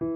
Din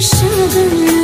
Shagna da.